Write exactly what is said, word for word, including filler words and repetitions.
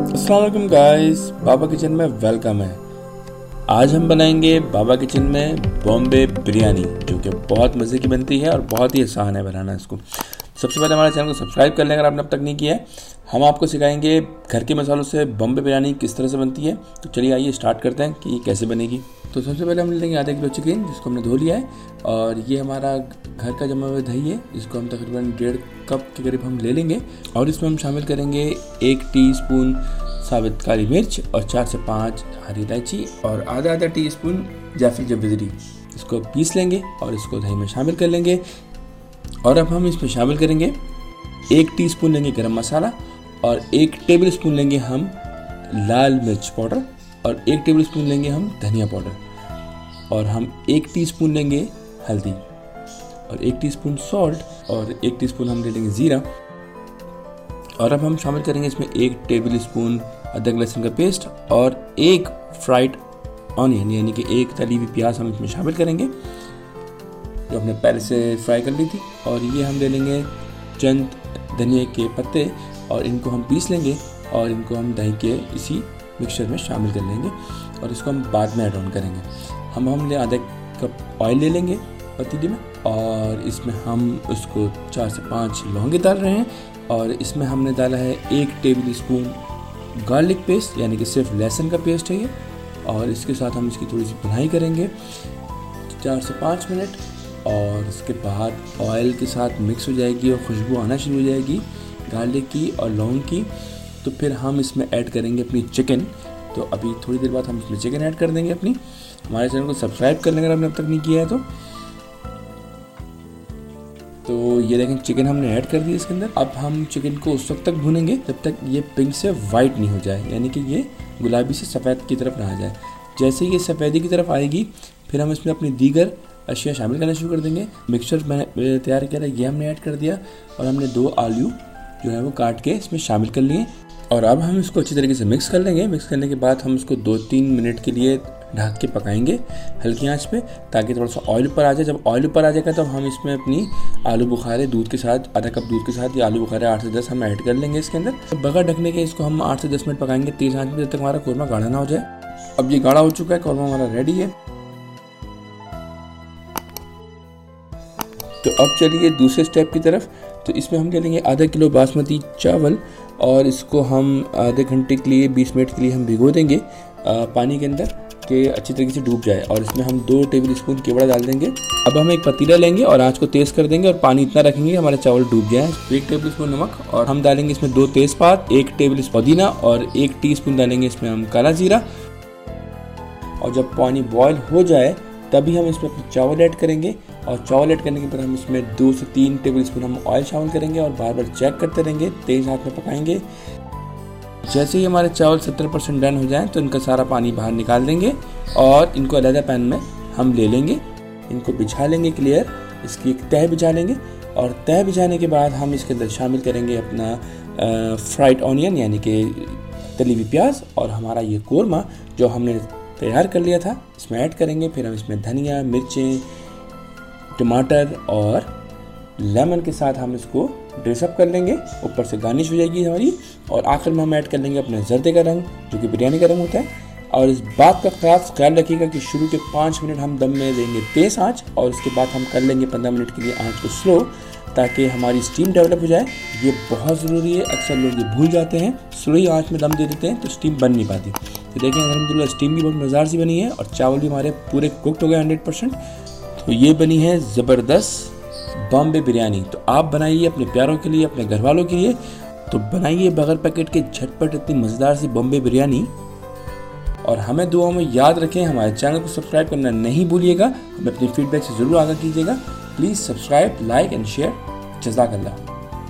अस्सलाम guys, Baba kitchen में welcome है। आज हम बनाएंगे बाबा किचन में बॉम्बे बिरयानी, जो कि बहुत मज़े की बनती है और बहुत ही आसान है बनाना इसको। सबसे पहले हमारे चैनल को सब्सक्राइब कर लें अगर आपने अब तक नहीं किया है। हम आपको सिखाएंगे घर के मसालों से बॉम्बे बिरयानी किस तरह से बनती है। तो चलिए आइए स्टार्ट करते हैं कि ये कैसे बनेगी। तो सबसे पहले हम ले लेंगे आधा किलो चिकन, जिसको हमने धो लिया है, और ये हमारा घर का जमा हुआ दही है, जिसको हम तकरीबन डेढ़ कप के करीब हम ले लेंगे। और इसमें हम शामिल करेंगे एक टीस्पून साबित काली मिर्च और चार से पाँच हरी इलायची और आधा आधा टीस्पून जाफरी जवीरी। इसको पीस लेंगे और इसको दही में शामिल कर लेंगे। और अब हम इसमें शामिल करेंगे एक टीस्पून लेंगे गरम मसाला और एक टेबलस्पून लेंगे हम लाल मिर्च पाउडर और एक टेबलस्पून लेंगे हम धनिया पाउडर और हम एक टीस्पून लेंगे हल्दी और एक टीस्पून सॉल्ट और एक टीस्पून हम ले लेंगे ज़ीरा। और अब हम शामिल करेंगे इसमें एक टेबलस्पून अदरक लहसुन का पेस्ट और एक फ्राइड ऑनियन यानी कि एक तली हुई प्याज हम इसमें शामिल करेंगे, जो हमने पहले से फ्राई कर ली थी। और ये हम ले लेंगे चंद धनिया के पत्ते और इनको हम पीस लेंगे और इनको हम दही के इसी मिक्सचर में शामिल कर लेंगे और इसको हम बाद में ऐड ऑन करेंगे। हम हम ले आधा कप ऑयल ले लेंगे पतीली में और इसमें हम उसको चार से पाँच लौंगे डाल रहे हैं और इसमें हमने डाला है एक टेबल स्पून गार्लिक पेस्ट यानी कि सिर्फ लहसुन का पेस्ट है ये। और इसके साथ हम इसकी थोड़ी सी भुनाई करेंगे चार से पाँच मिनट और इसके बाद ऑयल के साथ मिक्स हो जाएगी और खुशबू आना शुरू हो जाएगी गार्लिक की और लौंग की। तो फिर हम इसमें ऐड करेंगे अपनी चिकन। तो अभी थोड़ी देर बाद हम इसमें चिकन ऐड कर देंगे अपनी। हमारे चैनल को सब्सक्राइब कर लेंगे अगर आपने अब तक नहीं किया है तो। तो ये देखें चिकन हमने ऐड कर दी इसके अंदर। अब हम चिकन को उस वक्त तक भूनेंगे जब तक ये पिंक से वाइट नहीं हो जाए, यानी कि ये गुलाबी से सफ़ेद की तरफ ना आ जाए। जैसे ये सफ़ेदी की तरफ आएगी फिर हम इसमें अपनी दीगर अशिया शामिल करना शुरू कर देंगे। मिक्सचर मैंने तैयार किया था ये हमने ऐड कर दिया और हमने दो आलू जो है वो काट के इसमें शामिल कर लिए। और अब हम इसको अच्छी तरीके से मिक्स कर लेंगे। मिक्स करने के बाद हम इसको दो तीन मिनट के लिए ढक के पकाएंगे हल्की आंच पे, ताकि थोड़ा सा ऑयल ऊपर आ जाए। जब ऑयल ऊपर आ जाएगा तो हम इसमें अपनी आलू बुखारे दूध के साथ, आधा कप दूध के साथ ये आलू बुखारे आठ से दस हम ऐड कर लेंगे इसके अंदर। तो बगैर ढकने के इसको हम आठ से दस मिनट पकाएंगे तेज आंच पे, जब तक हमारा कौरमा गाढ़ा ना हो जाए। अब ये गाढ़ा हो चुका है, कौरमा हमारा रेडी है। तो अब चलिए दूसरे स्टेप की तरफ। तो इसमें हम ले लेंगे आधा किलो बासमती चावल और इसको हम आधे घंटे के लिए बीस मिनट के लिए हम भिगो देंगे पानी के अंदर कि अच्छी तरीके से डूब जाए। और इसमें हम दो टेबल स्पून केवड़ा डाल देंगे। अब हम एक पतीला लेंगे और आंच को तेज़ कर देंगे और पानी इतना रखेंगे कि हमारा चावल डूब जाए। एक टेबल स्पून नमक और हम डालेंगे इसमें दो तेज़पात, एक टेबल स्पून पुदीना और एक टी स्पून डालेंगे इसमें हम काला जीरा। और जब पानी बॉयल हो जाए तभी हम इसमें अपने चावल ऐड करेंगे और चावल ऐड करने के बाद हम इसमें दो से तीन टेबल स्पून हम ऑयल शामिल करेंगे और बार बार चेक करते रहेंगे, तेज़ हाथ में पकाएंगे। जैसे ही हमारे चावल सत्तर परसेंट डन हो जाएं तो इनका सारा पानी बाहर निकाल देंगे और इनको अलहदा पैन में हम ले लेंगे। इनको बिछा लेंगे क्लियर, इसकी एक तह बिछा लेंगे। और तह बिछाने के बाद हम इसके अंदर शामिल करेंगे अपना फ्राइड ऑनियन यानी कि तली हुई प्याज और हमारा ये कौरमा जो हमने तैयार कर लिया था इसमें ऐड करेंगे। फिर हम इसमें धनिया, मिर्चें, टमाटर और लेमन के साथ हम इसको ड्रेसअप कर लेंगे। ऊपर से गार्निश हो जाएगी हमारी। और आखिर में हम ऐड कर लेंगे अपने जर्दे का रंग जो कि बिरयानी का रंग होता है। और इस बात का खास ख्याल रखिएगा कि शुरू के पाँच मिनट हम दम में देंगे तेज़ आंच और उसके बाद हम कर लेंगे पंद्रह मिनट के लिए आंच को स्लो, ताकि हमारी स्टीम डेवलप हो जाए। ये बहुत ज़रूरी है, अक्सर लोग ये भूल जाते हैं, स्लो ही आंच में दम दे देते हैं तो स्टीम बन नहीं पाती। तो देखें अलहमदुलिल्लाह स्टीम भी बहुत मज़ेदार सी बनी है और चावल भी हमारे पूरे कुकड हो गए हंड्रेड परसेंट। तो ये बनी है ज़बरदस्त बॉम्बे बिरयानी। तो आप बनाइए अपने प्यारों के लिए, अपने घर वालों के लिए। तो बनाइए बगैर पैकेट के झटपट इतनी मज़ेदार सी बॉम्बे बिरयानी। और हमें दुआओं में याद रखें, हमारे चैनल को सब्सक्राइब करना नहीं भूलिएगा। हमें अपने फीडबैक से ज़रूर आगाह कीजिएगा। Please subscribe, like and share. जज़ाकल्लाह।